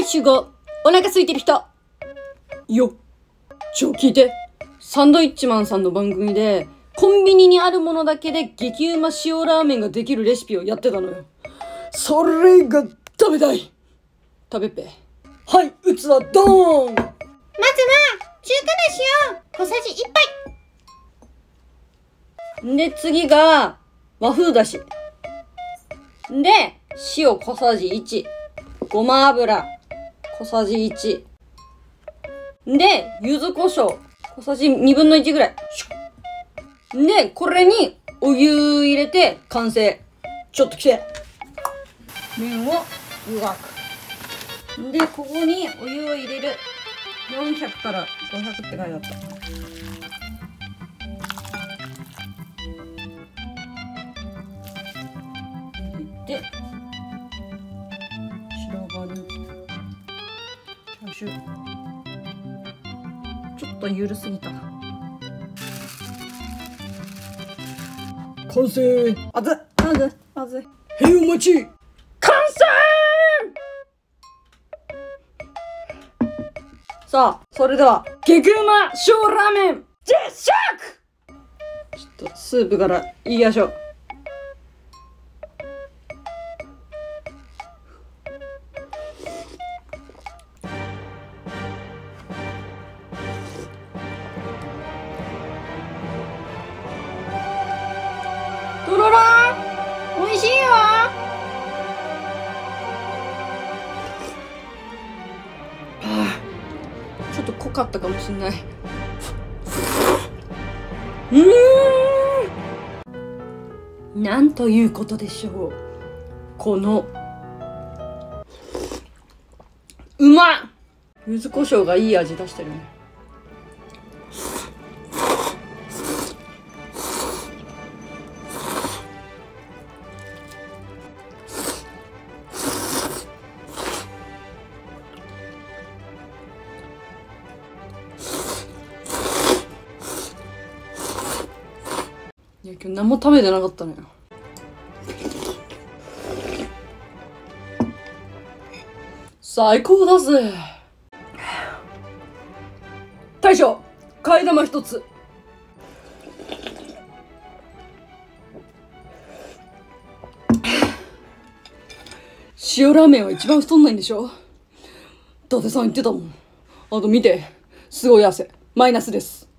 い集合。お腹空いてる人。よ。ちょ、聞いて。サンドイッチマンさんの番組で、コンビニにあるものだけで激うま塩ラーメンができるレシピをやってたのよ。それが食べたい。食べっぺ。はい、器ドーン。まずは、中華だしを小さじ1杯。で、次が、和風だし。で、塩小さじ1。ごま油小さじ1。で、柚子胡椒小さじ2分の1ぐらい。で、これにお湯入れて完成。ちょっと来て。麺を湯がく。で、ここにお湯を入れる。400から500って書いてあった。で、白髪にチャーシュー。ちょっとゆるすぎた。完成。あずあずあず。へいお待ち。完成。さあ、それでは激うま塩ラーメン実食。ちょっとスープからいきましょう。とろろー、美味しいよー。ちょっと濃かったかもしれない。なんということでしょう。このうまっ。柚子胡椒がいい味出してるね。いや、今日何も食べてなかったのよ。最高だぜ。大将、替え玉一つ。塩ラーメンは一番太んないんでしょ、伊達さん言ってたもん。あと見て、すごい汗マイナスです。